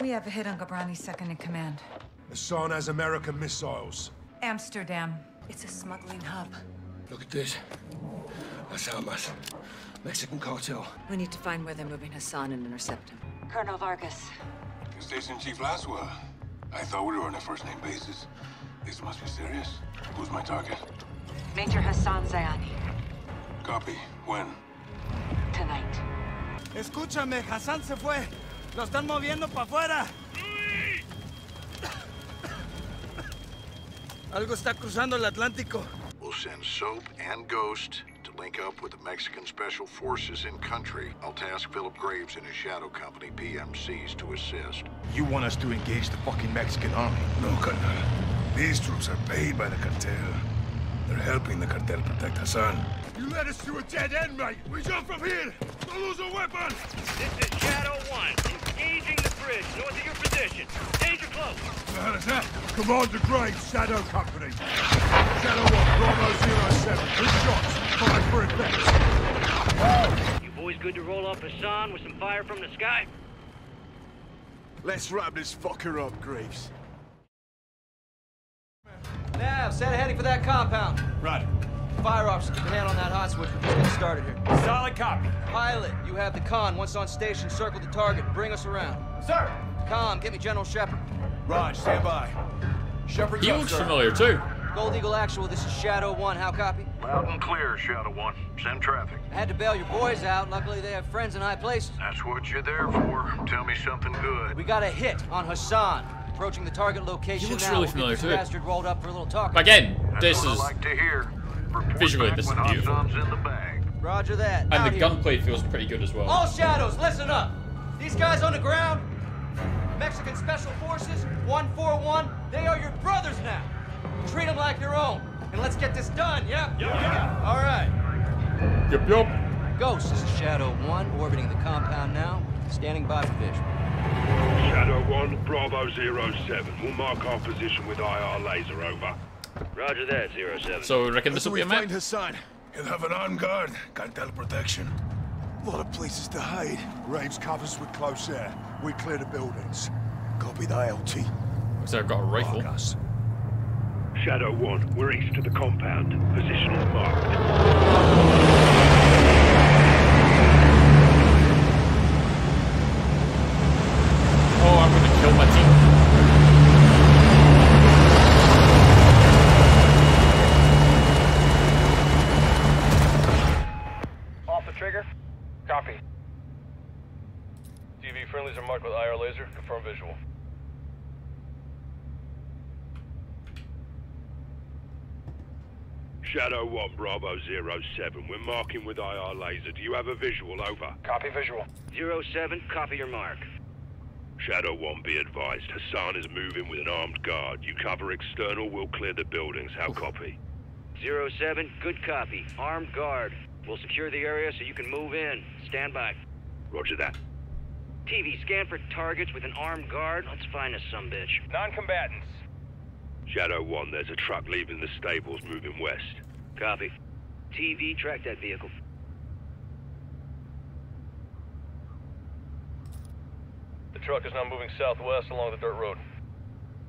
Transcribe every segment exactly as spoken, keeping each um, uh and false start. We have a hit on Ghorbani's second-in-command. Hassan has American missiles. Amsterdam. It's a smuggling hub. Look at this. That's Almas. Mexican cartel. We need to find where they're moving Hassan and intercept him. Colonel Vargas. Your station chief last were. I thought we were on a first-name basis. This must be serious. Who's my target? Major Hassan Zayani. Copy. When? Tonight. Escúchame, Hassan se fue. Lo están moviendo para afuera. Algo está cruzando el Atlántico. We'll send Soap and Ghost to link up with the Mexican Special Forces in country. I'll task Philip Graves and his Shadow Company P M Cs to assist. You want us to engage the fucking Mexican army? No, Colonel. These troops are paid by the cartel. They're helping the cartel protect Hassan. You led us to a dead end, mate. We jump from here. Don't lose a weapon. This is Shadow One. Engaging the bridge north of your position. Danger close. What the hell is that? Commander Graves, Shadow Company. Shadow One, Bravo zero seven. Good shots. Fire for effect. You boys good to roll off Hassan with some fire from the sky? Let's wrap this fucker up, Graves. Nav, set a heading for that compound. Roger. Fire officer, command on that hot switch. We're just getting started here. Solid copy. Pilot, you have the con. Once on station, circle the target. Bring us around. Sir! Com, get me General Shepherd. Raj, stand by. Shepherd, he looks familiar, too. Gold Eagle Actual, this is Shadow One. How copy? Loud and clear, Shadow One. Send traffic. I had to bail your boys out. Luckily, they have friends in high places. That's what you're there for. Tell me something good. We got a hit on Hassan. Approaching the target location. He looks now. Really familiar, too. Bastard rolled up for a little talk. Again, this is... I like to hear. Visually, this is beautiful. Roger that. And out the here. Gunplay feels pretty good as well. All Shadows, listen up. These guys on the ground, Mexican Special Forces, one four one, they are your brothers now. Treat them like your own. And let's get this done, yep? Yep, yeah. All right. Yep, yep. Ghost, this is Shadow One, orbiting the compound now. Standing by for vision. Shadow One, Bravo zero seven. We'll mark our position with I R laser, over. Roger that, zero seven. So, reckon this will be a map? Find Hassan. He'll have an armed guard. Cartel protection. A lot of places to hide. Graves covers with close air. We clear the buildings. Copy the A L T. So I've got a rifle. Shadow One, we're east of the compound. Position is marked. Oh, I'm gonna kill my team. Off the trigger. Copy. T V friendlies are marked with I R laser. Confirm visual. Shadow One, Bravo zero seven. We're marking with I R laser. Do you have a visual? Over. Copy visual. zero seven, copy your mark. Shadow One, be advised. Hassan is moving with an armed guard. You cover external, we'll clear the buildings. How copy? zero seven, good copy. Armed guard. We'll secure the area so you can move in. Stand by. Roger that. T V, scan for targets with an armed guard. Let's find us some bitch. Non-combatants. Shadow One, there's a truck leaving the stables, moving west. Copy. T V, track that vehicle. The truck is now moving southwest along the dirt road.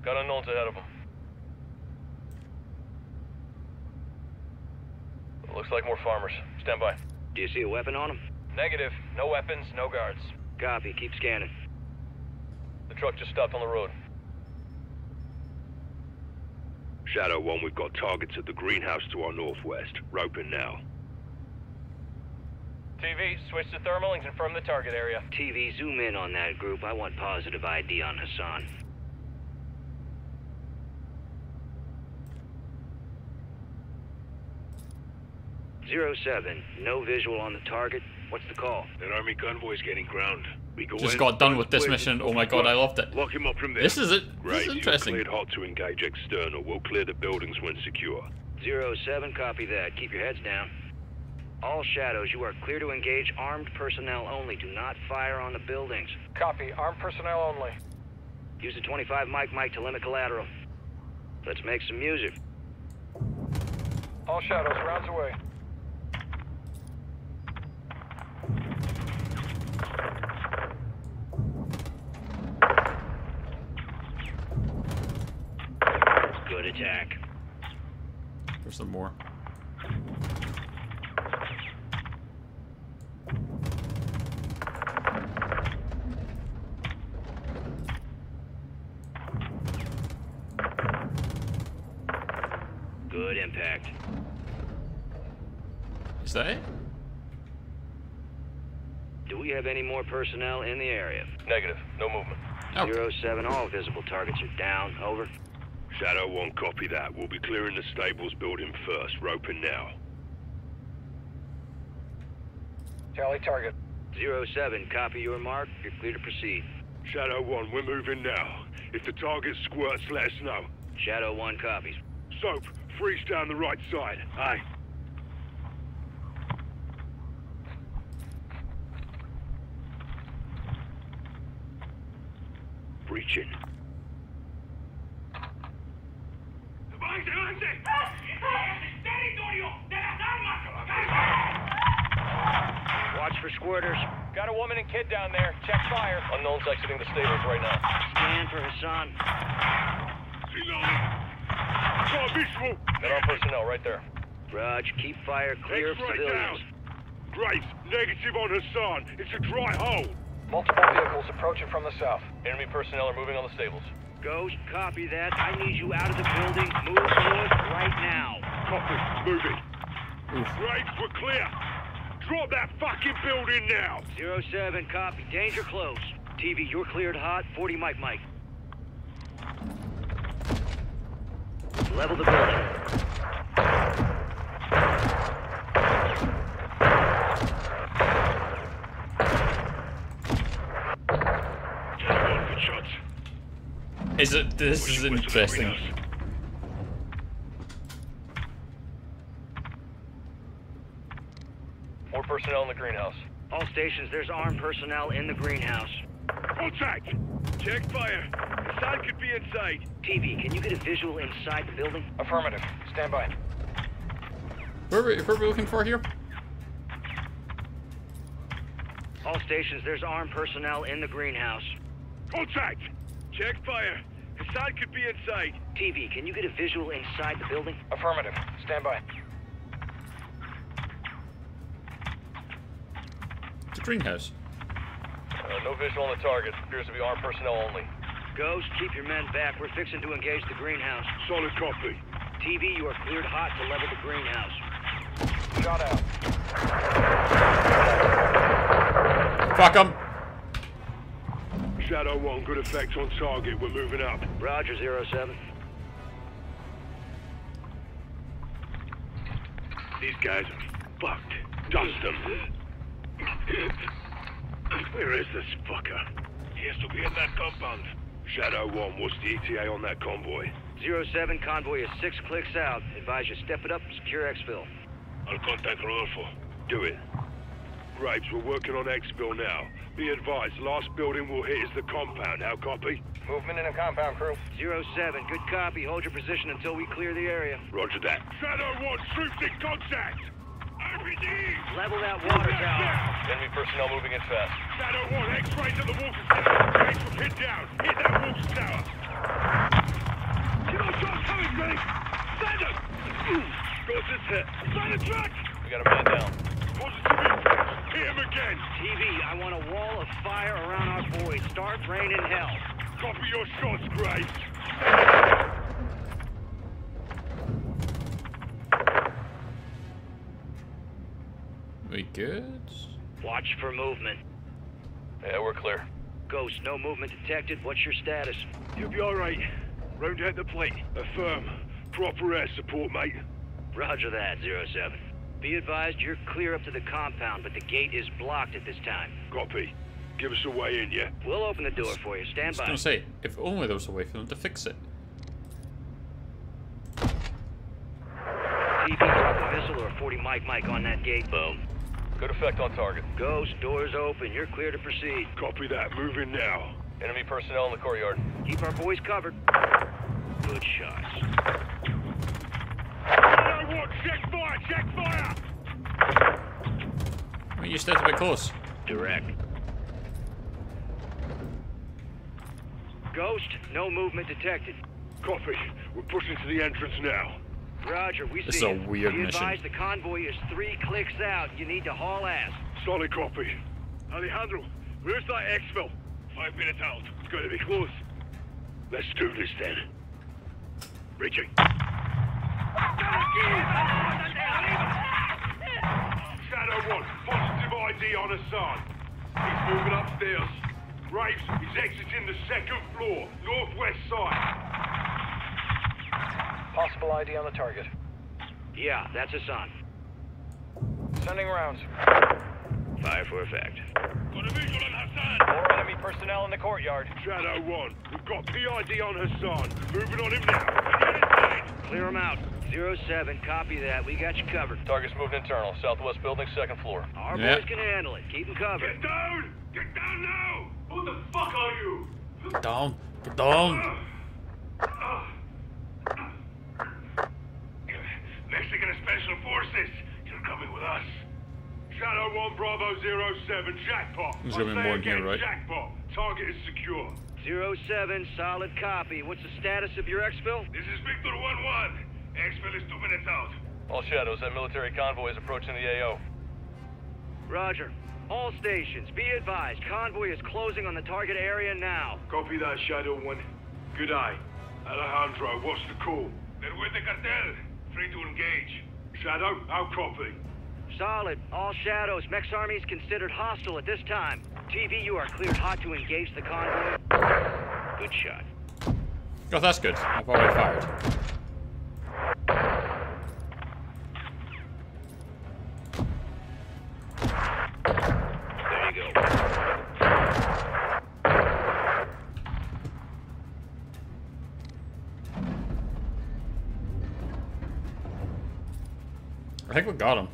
Got unknowns ahead of them. It looks like more farmers. Stand by. Do you see a weapon on them? Negative. No weapons, no guards. Copy. Keep scanning. The truck just stopped on the road. Shadow One, we've got targets at the greenhouse to our northwest. Rope in now. T V, switch to thermal and confirm the target area. T V, zoom in on that group. I want positive I D on Hassan. zero seven, no visual on the target. What's the call? An army convoy's getting ground. We go just got done with this mission. Oh my god, I loved it. Lock him up from there. This is it. This is interesting. Cleared hot to engage external. We'll clear the buildings when secure. zero seven, copy that. Keep your heads down. All Shadows, you are clear to engage armed personnel only. Do not fire on the buildings. Copy. Armed personnel only. Use the twenty-five mic mic to limit collateral. Let's make some music. All Shadows, rounds away. contact. Is that it? Do we have any more personnel in the area? Negative. No movement. Okay. zero seven, all visible targets are down. Over. Shadow one, copy that. We'll be clearing the stables building first. Roping now. Charlie, target. zero seven, copy your mark. You're clear to proceed. Shadow one, we're moving now. If the target squirts, let us know. Shadow one copies. Soap, freeze down the right side. Aye. Breaching. Watch for squirters. Got a woman and kid down there. Check fire. Unknown's exiting the stables right now. Scan for Hassan. Got our personnel right there. Raj, keep fire clear of civilians. Graves, negative on Hassan. It's a dry hole. Multiple vehicles approaching from the south. Enemy personnel are moving on the stables. Ghost, copy that. I need you out of the building. Move north right now. Copy. Moving. Graves, we're clear. Drop that fucking building now. zero seven, copy. Danger close. T V, you're cleared hot. forty Mike Mike. Level the building. Is it? This is interesting. More personnel in the greenhouse. All stations, there's armed personnel in the greenhouse. Contact! Check fire. Inside could be inside. T V, can you get a visual inside the building? Affirmative. Stand by. Where are we, where are we looking for here? All stations, there's armed personnel in the greenhouse. Contact! Check fire. Hassan could be inside. T V, can you get a visual inside the building? Affirmative. Stand by. It's a greenhouse. Uh, no visual on the target. Appears to be armed personnel only. Ghost, keep your men back. We're fixing to engage the greenhouse. Solid copy. T V, you are cleared hot to level the greenhouse. Shot out. Fuck them. Shadow one, good effect on target. We're moving up. Roger, zero seven. These guys are fucked. Dust them. Where is this fucker? He has to be in that compound. Shadow one, what's the E T A on that convoy? zero seven, convoy is six clicks out. Advise you step it up, secure exfil. I'll contact Rolfo. Do it. Graves, we're working on exfil now. Be advised, last building we'll hit is the compound. How copy? Movement in the compound, crew. zero seven, good copy. Hold your position until we clear the area. Roger that. Shadow one, troops in contact! R P D! Level that water tower. Enemy personnel moving in fast. Shadow one, X-rays at the walker's tower. Graves will hit down. Hit that walker's tower. Kill shots coming, Graves! Stand up! Got this hit. Stand the track! We got a man down. Positive impact. Hit him again! T V, I want a wall of fire around our boys. Start rain in hell. Copy your shots, Graves. We good? Watch for movement. Yeah, we're clear. Ghost, no movement detected. What's your status? You'll be alright. Round out the plate. Affirm. Proper air support, mate. Roger that, zero seven. Be advised, you're clear up to the compound, but the gate is blocked at this time. Copy. Give us a way in, yeah? We'll open the door for you. Stand by. I was going to say, if only there was a way for them to fix it. T V, drop a missile or a forty Mike Mike on that gate. Boom. Good effect on target. Ghost, doors open. You're clear to proceed. Copy that. Move in now. Enemy personnel in the courtyard. Keep our boys covered. Good shots. Check fire! Check fire! Well, you stepped a bit close. Direct. Ghost, no movement detected. Copy. We're pushing to the entrance now. Roger, we this see This is a weird you mission. Advise the convoy is three clicks out. You need to haul ass. Solid copy. Alejandro, where's that exfil? Five minutes out. It's going to be close. Let's do this then. Reaching. Shadow one, positive I D on Hassan. He's moving upstairs. Graves is exiting the second floor, northwest side. Possible I D on the target. Yeah, that's Hassan. Sending rounds. Fire for effect. Got a visual on Hassan. More enemy personnel in the courtyard. Shadow one, we've got P I D on Hassan. Moving on him now. Clear him out. zero seven, copy that. We got you covered. Target's moved internal. Southwest building, second floor. Our yep. boys can handle it. Keep them covered. Get down! Get down now! Who the fuck are you? Get down. Get down. Mexican Special Forces. You're coming with us. Shadow one, Bravo zero seven, jackpot. There's going to be more again, right? Jackpot. Target is secure. zero seven, solid copy. What's the status of your exfil? This is Victor one one. Exfil is two minutes out. All shadows, that military convoy is approaching the A O. Roger. All stations, be advised. Convoy is closing on the target area now. Copy that, Shadow one. Good eye. Alejandro, what's the call? They're with the cartel. Free to engage. Shadow, I'll copy. Solid. All shadows. Mech's army is considered hostile at this time. T V, you are cleared hot to engage the convoy. Good shot. Oh, that's good. I've already fired. I think we got him.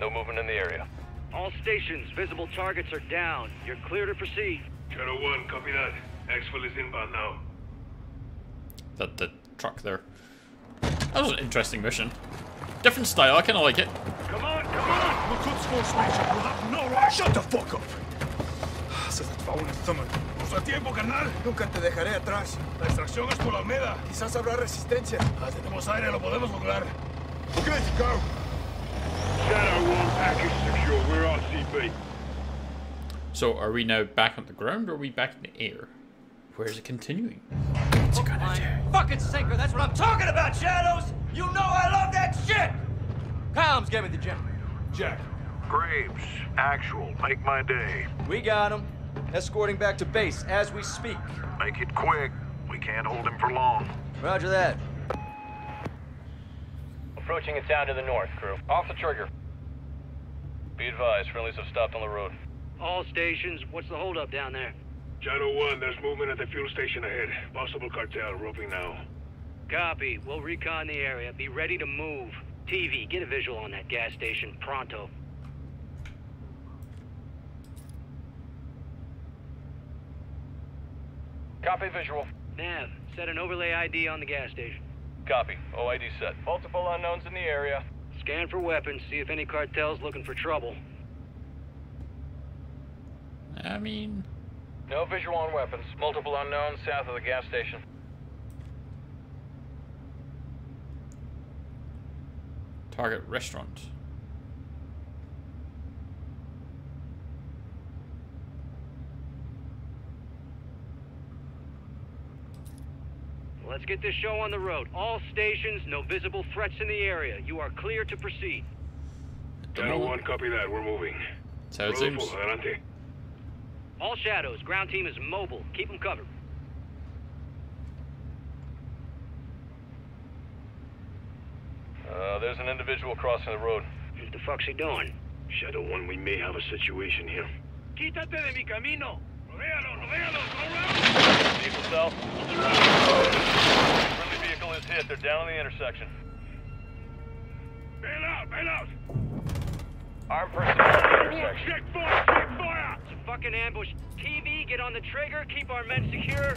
No movement in the area. All stations, visible targets are down. You're clear to proceed. Shadow one, copy that. Exfil is inbound now. That the truck there. That was an interesting mission. Different style, I kind of like it. Come on, come on! The Quds Force Major will have no right. Shut the fuck up! Haces el favor, estómago. Nuestro tiempo, carnal. Nunca te dejaré atrás. La extracción es por la Almeda. Quizás habrá resistencia. Ah, tenemos aire, lo podemos lograr. Good, go! Shadow one, package secure, we're on C P. So, are we now back on the ground, or are we back in the air? Where's it continuing? What's it gonna do? Fucking sinker, that's what I'm talking about, Shadows! You know I love that shit! Calms, give me the generator. Jack. Graves, actual, make my day. We got him. Escorting back to base as we speak. Make it quick, we can't hold him for long. Roger that. Approaching a town to the north, crew. Off the trigger. Be advised, friendlies have stopped on the road. All stations, what's the holdup down there? Shadow one, there's movement at the fuel station ahead. Possible cartel, roping now. Copy. We'll recon the area. Be ready to move. T V, get a visual on that gas station. Pronto. Copy visual. Nav, set an overlay I D on the gas station. Copy. O I D set. Multiple unknowns in the area. Scan for weapons, see if any cartel's looking for trouble. I mean... No visual on weapons. Multiple unknowns south of the gas station. Target restaurant. Let's get this show on the road. All stations, no visible threats in the area. You are clear to proceed. Shadow one, copy that. We're moving. That's how it seems. All shadows. Ground team is mobile. Keep them covered. Uh, there's an individual crossing the road. What the fuck's he doing? Shadow one, we may have a situation here. Quítate de mi camino. Rodealo, rodealo, vehicle south. Friendly vehicle is hit. They're down on the intersection. Bail out, bail out! Armed personnel at the intersection. Check fire, check fire! It's a fucking ambush. T V, get on the trigger, keep our men secure.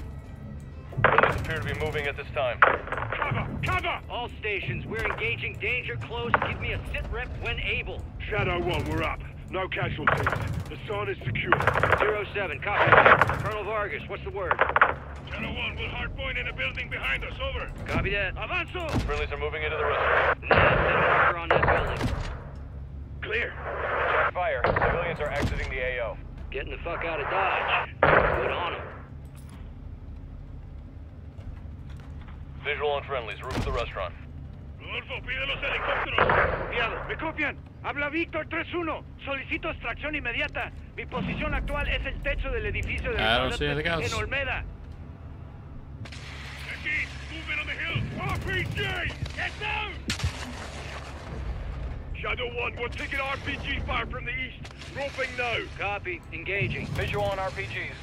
Friendlies appear to be moving at this time. Cover, cover! All stations, we're engaging danger close. Give me a sit rep when able. Shadow one, we're up. No casualties. The sun is secure. zero seven, copy. Colonel Vargas, what's the word? Shadow one, we'll hardpoint in a building behind us. Over. Copy that. Avanzo! Friendlies are moving into the restaurant. Now, set an order on that building. Clear. Check fire. Civilians are exiting the A O. Getting the fuck out of Dodge. Good on them. Visual on friendlies. Roof of the restaurant. Rolfo, pide los helicópteros. Enviado. ¿Me copian? Habla Víctor tres uno. Solicito extracción inmediata. Mi posición actual es el techo del edificio de en Olmeda. Aquí, movement on the hill. R P G! Get down! Shadow one, we're taking R P G fire from the east. Roping now. Copy. Engaging. Visual on R P Gs.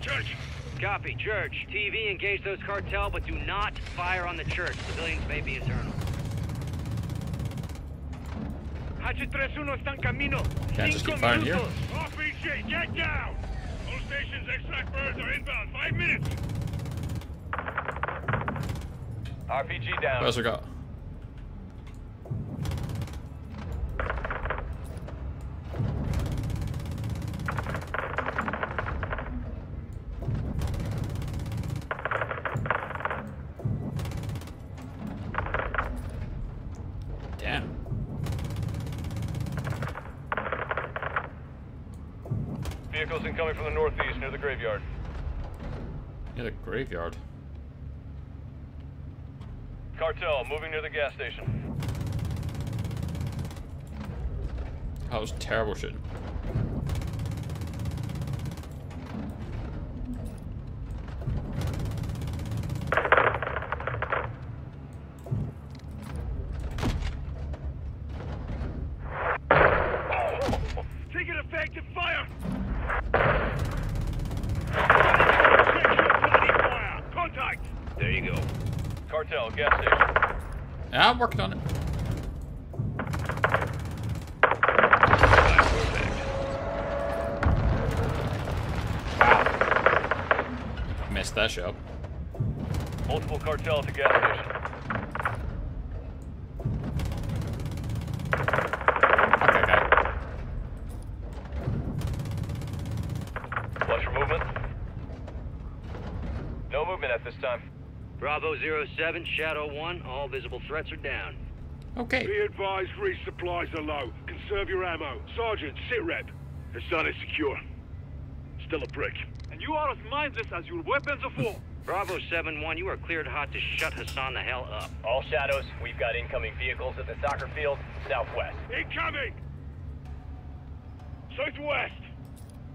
Church. Copy, church. T V, engage those cartel, but do not fire on the church. Civilians may be internal. H thirty-one está en camino. Can't just keep firing here. R P G, get down! All stations, extract birds are inbound. Five minutes. R P G down. What else we got? Coming from the northeast near the graveyard. Near the graveyard? Cartel moving near the gas station. That was terrible shit. I'm working on it. Wow. Messed that shit up. Multiple cartel at the gas station. Okay, okay. Watch for movement. No movement at this time. Bravo zero seven, Shadow one, all visible threats are down. Okay. Be advised, resupplies are low. Conserve your ammo. Sergeant, sit rep. Hassan is secure. Still a prick. And you are as mindless as your weapons of war. Bravo seven one, you are cleared hot to shut Hassan the hell up. All Shadows, we've got incoming vehicles at the soccer field, southwest. Incoming! Southwest!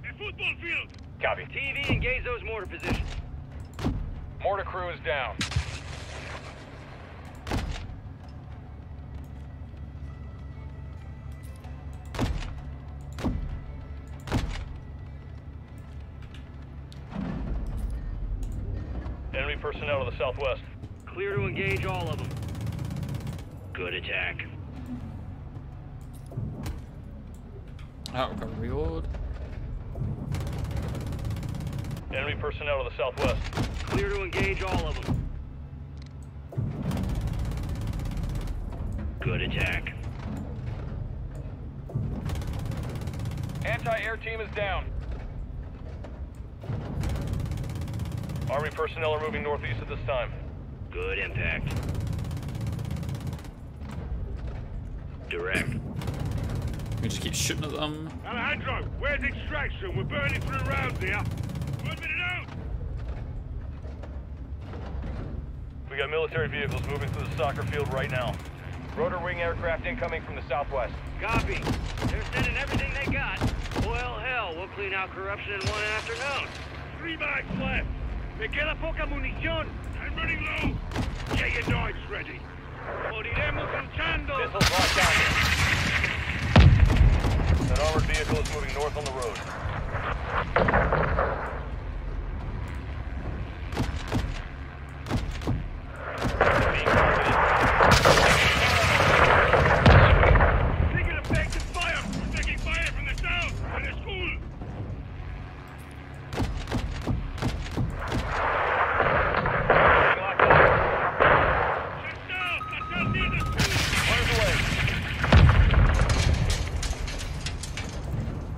The football field! Copy. T V, engage those mortar positions. Mortar crew is down. Enemy personnel to the southwest. Clear to engage all of them. Good attack. Oh, we're gonna reload. Enemy personnel to the southwest. Clear to engage all of them. Good attack. Anti-air team is down. Army personnel are moving northeast at this time. Good impact. Direct. We just keep shooting at them. Alejandro, where's extraction? We're burning through rounds here. One minute out. We got military vehicles moving through the soccer field right now. Rotor wing aircraft incoming from the southwest. Copy. They're sending everything they got. Well, hell, we'll clean out corruption in one afternoon. Three bags left. Me queda poca munición. I'm running low. Get your knives ready. Moriremos luchando. Missiles locked down. That armored vehicle is moving north on the road.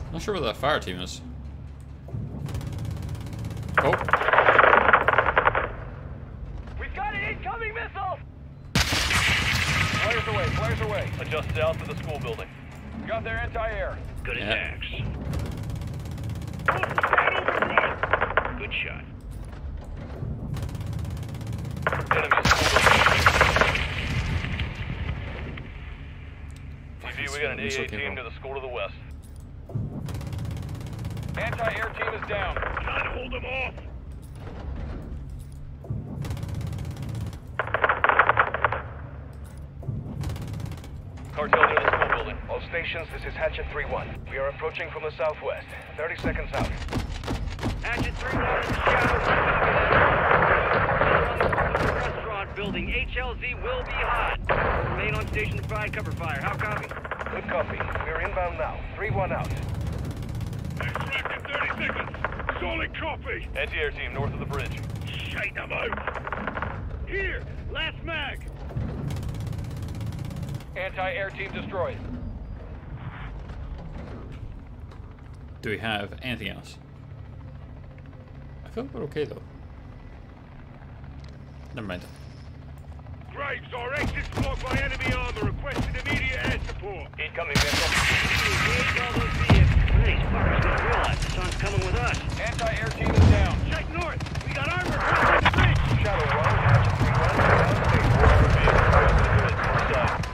I'm not sure where that fire team is. Oh. We've got an incoming missile! Flares away, flares away. Adjust south to the school building. Got their anti-air. Good attacks. Yep. Good shot. T V, we got an E A team to the school to the west. Anti-air team is down. Trying to hold them off. Cartel near the school building. All stations, this is Hatchet three one. We are approaching from the southwest. thirty seconds out. Hatchet three one is Shadow. Restaurant building. H L Z will be hot. Remain on station to provide cover fire. How copy? Good copy. We are inbound now. three one out. Extracted thirty seconds. Solid copy. Anti-air team north of the bridge. Shite them out. Here, last mag. Anti-air team destroyed. Do we have anything else? I feel we're okay though. Never mind. Graves, our exit's blocked by enemy armor. Requesting immediate air support. Incoming vessel. These fuckers don't realize the sun's coming with us. Anti-air team is down. Check north. We got armor. Shadow one, Hatchet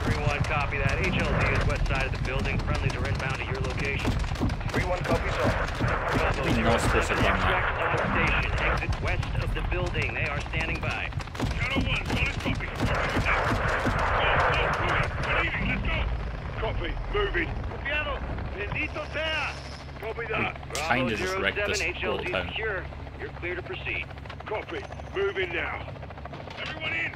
three one, down. three one, copy that. H L Z is west side of the building. Friendlies are inbound to your location. three one, copy zone. They're all supposed to be station. Exit west of the building. They are standing by. Shadow one, solid copy. We're leaving. Let's go. Copy. Moving. Bendito sea! Copy that. Bravo zero seven, H L Z secure. You're clear to proceed. Copy. Move in now. Everyone in!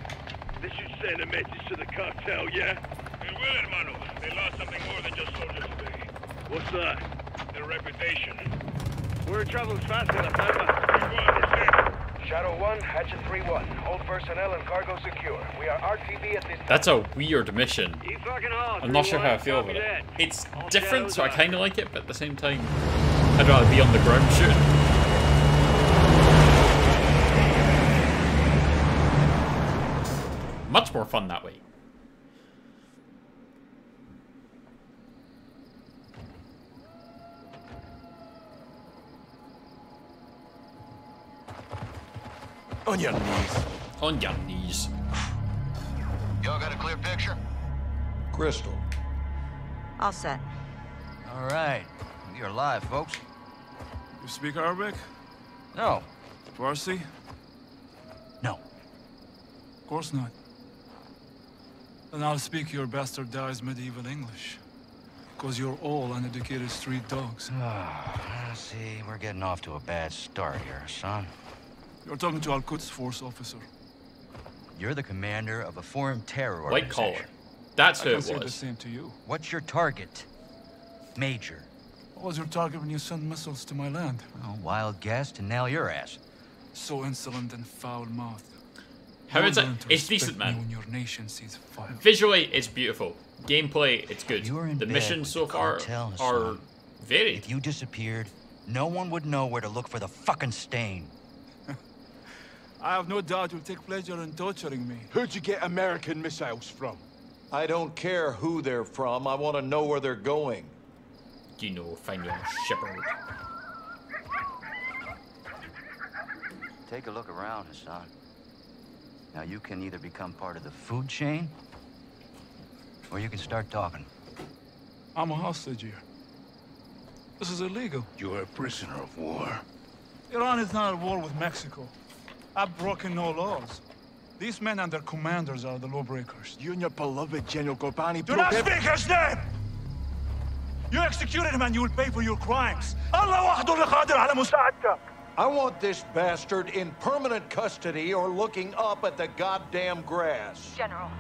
This should send a message to the cartel, yeah? They will, hermano. They lost something more than just soldiers today. What's that? Their reputation. We're in trouble fast in La Palma. Shadow one, Hatchet three one. Hold personnel and cargo secure. We are R T B at this time. That's a weird mission. I'm not sure how I feel about it. It's different, so I kind of like it, but at the same time, I'd rather be on the ground shooting. Much more fun that way. On your knees. On your knees. Y'all got a clear picture? Crystal. All set. All right. You're alive, folks. You speak Arabic? No. Farsi? No. Of course not. Then I'll speak your bastardized medieval English. Because you're all uneducated street dogs. Ah, see, we're getting off to a bad start here, son. You're talking to Al Quds Force officer. You're the commander of a foreign terror organization. White collar. That's who it was. I consider the same to you. What's your target, Major? What was your target when you sent missiles to my land? Oh, wild guess to nail your ass. So insolent and foul-mouthed. How is it? It's decent, man. When your nation sees fire. Visually, it's beautiful. Gameplay, it's good. The missions so far are varied. If you disappeared, no one would know where to look for the fucking stain. I have no doubt you'll take pleasure in torturing me. Who'd you get American missiles from? I don't care who they're from. I want to know where they're going. Do you know, find your Shepherd. Take a look around, Hassan. Now you can either become part of the food chain, or you can start talking. I'm a hostage here. This is illegal. You're a prisoner of war. Iran is not at war with Mexico. I've broken no laws. These men and their commanders are the lawbreakers. You and your beloved General Ghorbani... Do not speak his name! You executed him and you will pay for your crimes. I want this bastard in permanent custody or looking up at the goddamn grass. General,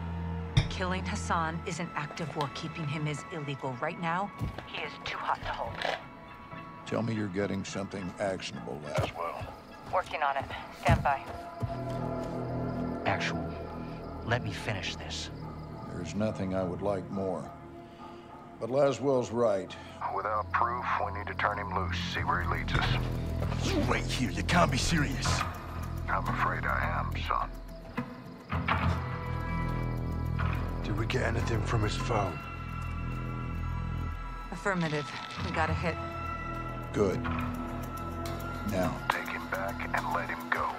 killing Hassan is an act of war. Keeping him is illegal. Right now, he is too hot to hold. Tell me you're getting something actionable as well. Working on it. Stand by. Actual. Let me finish this. There's nothing I would like more. But Laswell's right. Without proof, we need to turn him loose, see where he leads us. You wait here, you can't be serious. I'm afraid I am, son. Did we get anything from his phone? Affirmative. We got a hit. Good. Now. Take him back and let him go.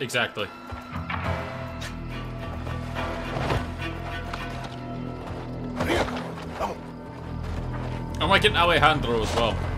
Exactly. I'm liking Alejandro as well.